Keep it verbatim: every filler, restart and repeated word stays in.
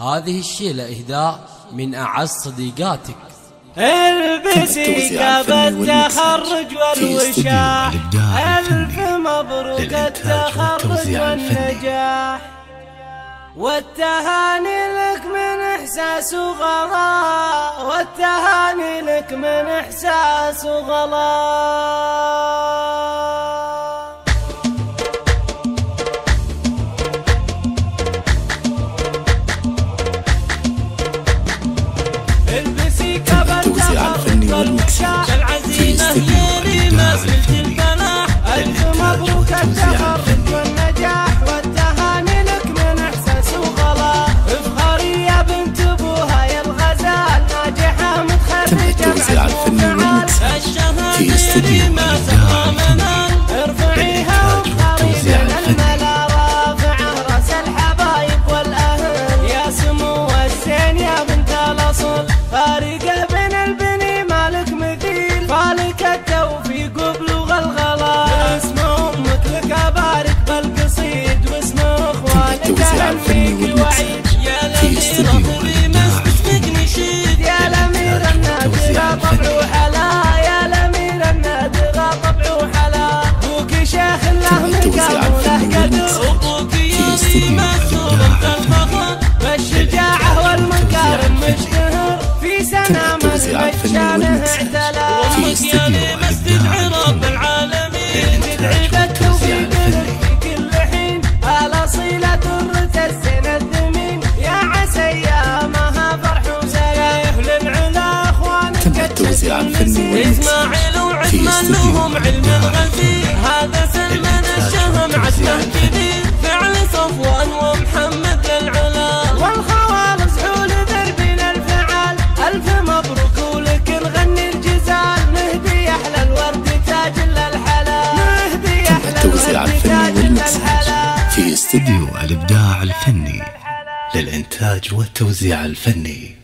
هذه الشيلة إهداء من أعز صديقاتك. البسي قبل التخرج والوشاح، ألف مبروك التخرج والنجاح، والتهاني لك من إحساس وغلاء، والتهاني لك من إحساس وغلاء. العزيمة هي ما زلت البناح، ألف مبروك التخرج والنجاح، والتهاني لك من إحساس وغلاء. افخري يا بنت أبوها يا الغزال، ناجحة متخرجة وحلوة وفعال، الشهادة ما سوى منال، ارفعيها وافخري من الملا. رافع رأس الحبايب والأهل، يا سمو الزين يا بنت الأصل، فارقة بين البنات مالك التوفيق وبلغ الغلا. اسم امك لك ابارك بالقصيد، واسم اخوانك اهل فيك الوعيد، يا الاميره طريمه باسمك نشيد، يا الاميره النادره طبع وحلا، يا الاميره النادره طبع وحلا. ابوك شيخ له مقام وله قدر، ابوك يومي مكتوب انت الفخر، بالشجاعه والمنكر مشتهر، في سنه ما شانه اعتلى. يا ليم استدعي رب العالمين، ندعي بالتوفيق لك في كل حين، الأصيلة ترث الزين الثمين، يا عسى أيامها فرح وسرايح، للعلا أخوانك التوزيع الفني، إسماعيل وعثمان لهم علم غزير، هذا سلمان الشهم عسكر كبير، فعل صفوان ومحمد للعلا، والخوالص حول دربنا الفعال، ألف مبروك ولك نغني الجزال. التوزيع الفني والمكساج في استديو الابداع الفني للانتاج والتوزيع الفني.